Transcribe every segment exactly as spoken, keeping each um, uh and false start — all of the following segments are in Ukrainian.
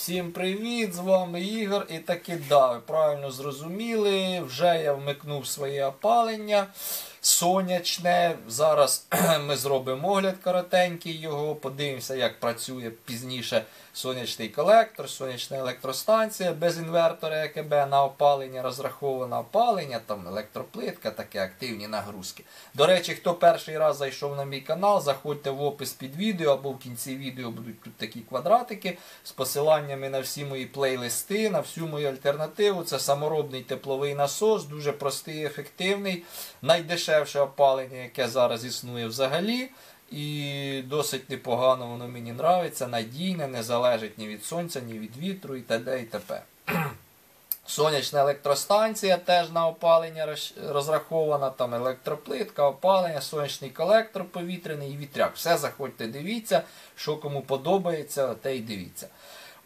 Всім привіт, з вами Ігор. І таки, да, ви правильно зрозуміли, вже я вмикнув своє опалення сонячне. Зараз ми зробимо огляд коротенький його, подивимося, як працює пізніше сонячний колектор, сонячна електростанція без інвертора ЕКБ на опалення, розраховане опалення, там електроплитка, такі активні нагрузки. До речі, хто перший раз зайшов на мій канал, заходьте в опис під відео або в кінці відео будуть тут такі квадратики з посиланнями на всі мої плейлисти, на всю мою альтернативу. Це саморобний тепловий насос, дуже простий, ефективний, найдешевший. Дешевше опалення, яке зараз існує взагалі, і досить непогано воно мені подобається, надійне, не залежить ні від сонця, ні від вітру і т.д. і т.п. Сонячна електростанція теж на опалення розрахована, там електроплитка, опалення, сонячний колектор повітряний і вітряк. Все, заходьте, дивіться, що кому подобається, те й дивіться.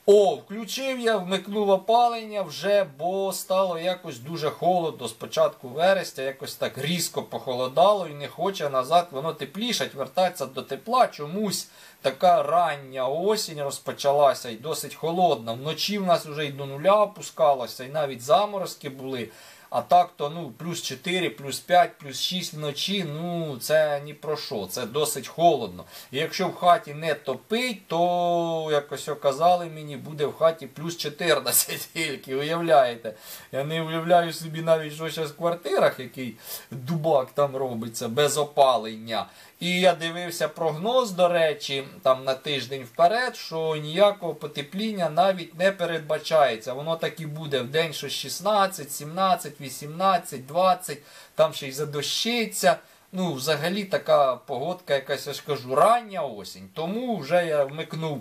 О, включив я, вмикнув опалення вже, бо стало якось дуже холодно з початку вересня, якось так різко похолодало і не хоче назад, воно теплішать, вертається до тепла, чомусь така рання осінь розпочалася і досить холодна, вночі в нас вже і до нуля опускалося, і навіть заморозки були. А так-то, ну, плюс чотири, плюс п'ять, плюс шість вночі, ну, це ні про що, це досить холодно. І якщо в хаті не топить, то, якось казали мені, буде в хаті плюс чотирнадцять тільки, уявляєте. Я не уявляю собі навіть, що зараз в квартирах, який дубак там робиться, без опалення. І я дивився прогноз, до речі, там на тиждень вперед, що ніякого потепління навіть не передбачається. Воно так і буде, в день щось шістнадцять, сімнадцять, вісімнадцять, двадцять, там ще й задощиться. Ну, взагалі така погодка, якась, я ж кажу, рання осінь. Тому вже я вмикнув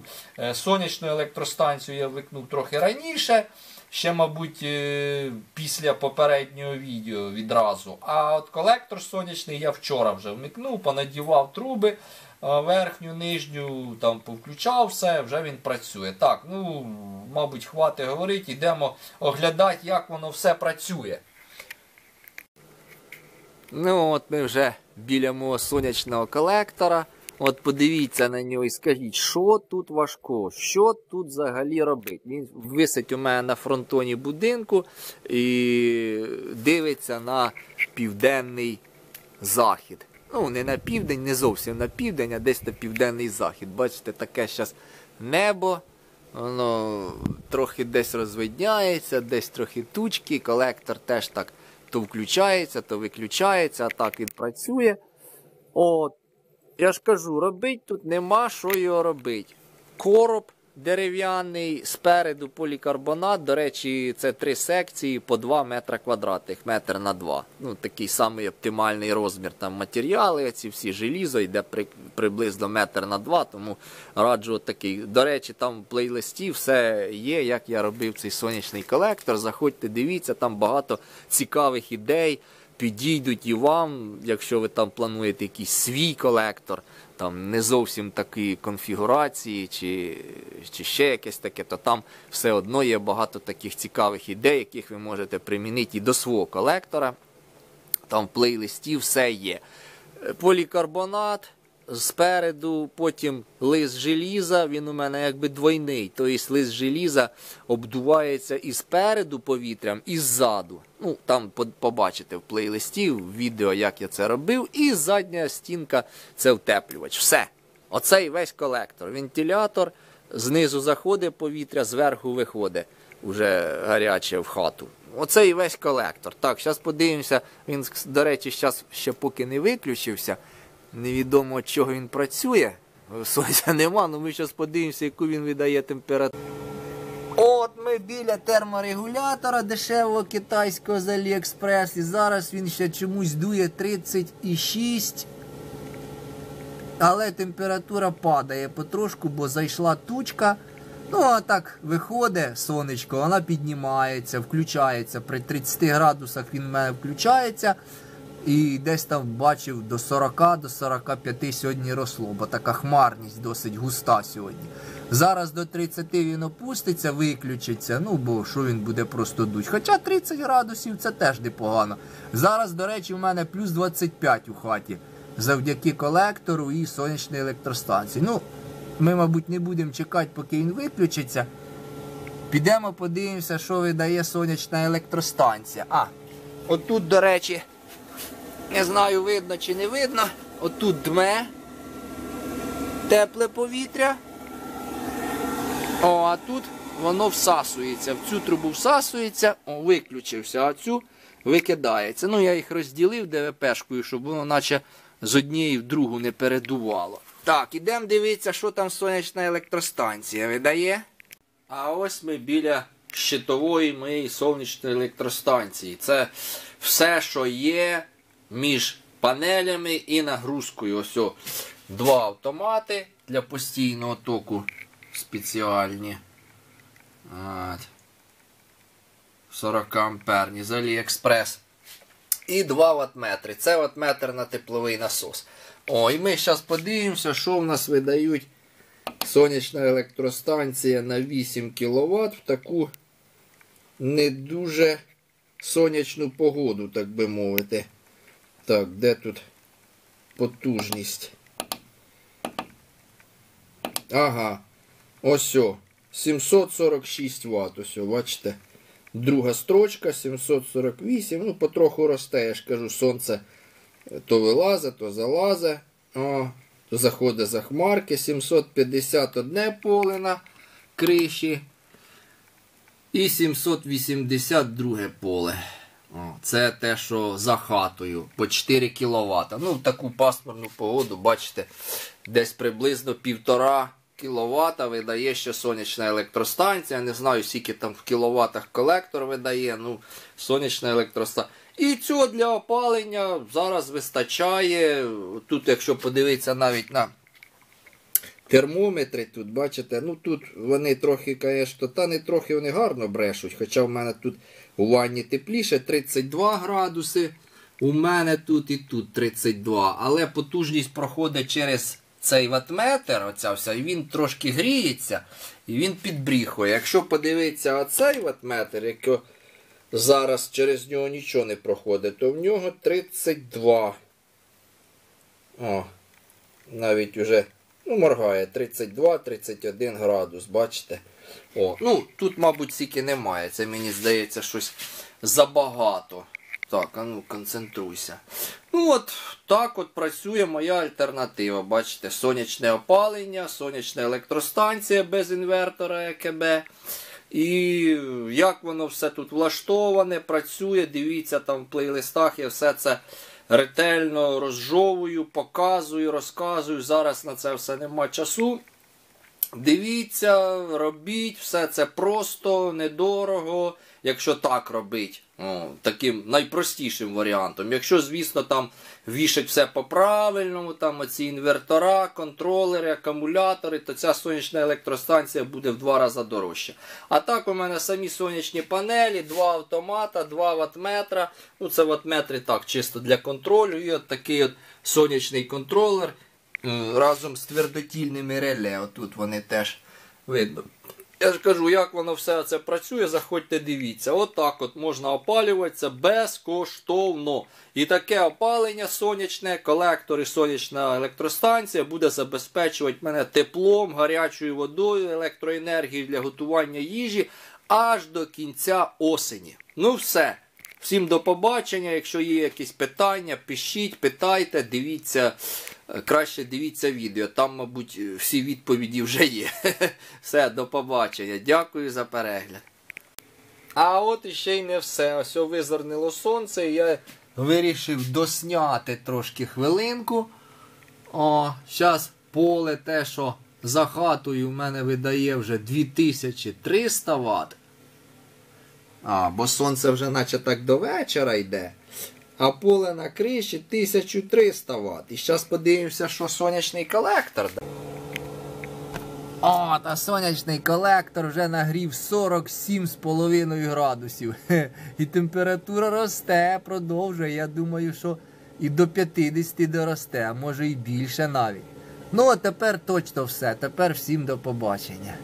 сонячну електростанцію, я вмикнув трохи раніше. Ще, мабуть, після попереднього відео відразу. А от колектор сонячний я вчора вже вмикнув, понадівав труби верхню, нижню, там повключав все, вже він працює. Так, ну, мабуть, хватить говорити, йдемо оглядати, як воно все працює. Ну, от ми вже біля мого сонячного колектора. От подивіться на нього і скажіть, що тут важкого, що тут взагалі робити. Він висить у мене на фронтоні будинку і дивиться на південний захід. Ну, не на південь, не зовсім на південь, а десь на південний захід. Бачите, таке зараз небо, воно трохи десь розвидняється, десь трохи тучки, колектор теж так то включається, то виключається, а так він працює. От. Я ж кажу, робити тут нема, що його робити. Короб дерев'яний, спереду полікарбонат, до речі, це три секції по два метри квадратних, метр на два. Ну, такий самий оптимальний розмір, там матеріали, ці всі желізо, йде при, приблизно метр на два, тому раджу отакий. До речі, там в плейлисті все є, як я робив цей сонячний колектор, заходьте, дивіться, там багато цікавих ідей. Підійдуть і вам, якщо ви там плануєте якийсь свій колектор, там не зовсім такі конфігурації чи, чи ще якесь таке, то там все одно є багато таких цікавих ідей, яких ви можете примінити і до свого колектора. Там в плейлисті все є. Полікарбонат спереду, потім лист желіза, він у мене якби двойний, тобто лист желіза обдувається і спереду повітрям, і ззаду. Ну, там побачите в плейлисті, в відео, як я це робив, і задня стінка – це втеплювач. Все, оцей весь колектор, вентилятор, знизу заходить повітря, зверху виходить уже гаряче в хату. Оце і весь колектор. Так, зараз подивимося, він, до речі, зараз ще поки не виключився, невідомо, від чого він працює. Сонця нема, але ми зараз подивимося, яку він видає температуру. От ми біля терморегулятора дешевого китайського з Aliexpress. І зараз він ще чомусь дує тридцять шість. Але температура падає потрошку, бо зайшла тучка. Ну, а так виходить сонечко, вона піднімається, включається. При тридцяти градусах він в мене включається. І десь там бачив до сорока, до сорока п'яти сьогодні росло, бо така хмарність досить густа сьогодні. Зараз до тридцяти він опуститься, виключиться, ну бо що він буде просто дуть. Хоча тридцять градусів це теж непогано. Зараз, до речі, в мене плюс двадцять п'ять у хаті, завдяки колектору і сонячній електростанції. Ну, ми, мабуть, не будемо чекати, поки він виключиться. Підемо подивимося, що видає сонячна електростанція. А, отут, до речі, не знаю, видно чи не видно, отут дме тепле повітря. О, а тут воно всасується, в цю трубу всасується, о, виключився, а цю викидається. Ну, я їх розділив ДВПшкою, щоб воно наче з однієї в другу не передувало. Так, ідемо дивитися, що там сонячна електростанція видає. А ось ми біля щитової моєї сонячної електростанції. Це все, що є між панелями і нагрузкою. Ось о, два автомати для постійного току спеціальні. От. сорок амперні з Aliexpress. І два ваттметри. Це ваттметр на тепловий насос. О, і ми зараз подивимося, що в нас видають сонячна електростанція на вісім кіловат в таку не дуже сонячну погоду, так би мовити. Так, де тут потужність? Ага, ось о, сімсот сорок шість ватт, ось о, бачите? Друга строчка, сімсот сорок вісім, ну потроху росте, я ж кажу, сонце то вилазе, то залазе. О, то заходить за хмарки, сімсот п'ятдесят одне поле на криші і сімсот вісімдесят друге поле. О, це те, що за хатою, по чотири кіловата. Ну, в таку пасмурну погоду, бачите, десь приблизно півтора кіловата видає ще сонячна електростанція. Не знаю, скільки там в кіловатах колектор видає, ну, сонячна електростанція. І цього для опалення зараз вистачає. Тут, якщо подивитися навіть на термометри, тут, бачите, ну тут вони трохи, звісно, та не трохи, вони гарно брешуть. Хоча в мене тут у ванні тепліше, тридцять два градуси, у мене тут і тут тридцять два. Але потужність проходить через цей ваттметр, оця вся, і він трошки гріється, і він підбріхує. Якщо подивитися оцей ваттметр, який зараз через нього нічого не проходить, то в нього тридцять два. О, навіть уже, ну, моргає, тридцять два тридцять один градус, бачите? О, ну, тут, мабуть, стільки немає, це, мені здається, щось забагато. Так, а ну, концентруйся. Ну, от так от працює моя альтернатива, бачите, сонячне опалення, сонячна електростанція без інвертора ЕКБ. І як воно все тут влаштоване, працює, дивіться, там в плейлистах я все це ретельно розжовую, показую, розказую. Зараз на це все нема часу. Дивіться, робіть, все це просто, недорого, якщо так робить, о, таким найпростішим варіантом. Якщо, звісно, там вішать все по-правильному, там оці інвертора, контролери, акумулятори, то ця сонячна електростанція буде в два рази дорожча. А так у мене самі сонячні панелі, два автомата, два ваттметра, ну це ваттметри так, чисто для контролю, і от такий от сонячний контролер, разом з твердотільними реле, отут вони теж видно. Я ж кажу, як воно все це працює, заходьте дивіться. Отак от можна опалюватися безкоштовно. І таке опалення сонячне, колектор і сонячна електростанція буде забезпечувати мене теплом, гарячою водою, електроенергією для готування їжі аж до кінця осені. Ну все. Всім до побачення, якщо є якісь питання, пишіть, питайте, дивіться, краще дивіться відео, там, мабуть, всі відповіді вже є. Все, до побачення, дякую за перегляд. А от іще й не все, ось визирнуло сонце, і я вирішив досняти трошки хвилинку. О, зараз поле те, що за хатою в мене видає вже дві тисячі триста ватт. А, бо сонце вже наче так до вечора йде, а поле на криші тисяча триста ватт. І зараз подивимося, що сонячний колектор. О, та сонячний колектор вже нагрів сорок сім з половиною градусів. І температура росте, продовжує. Я думаю, що і до п'ятдесяти доросте, а може і більше навіть. Ну, а тепер точно все. Тепер всім до побачення.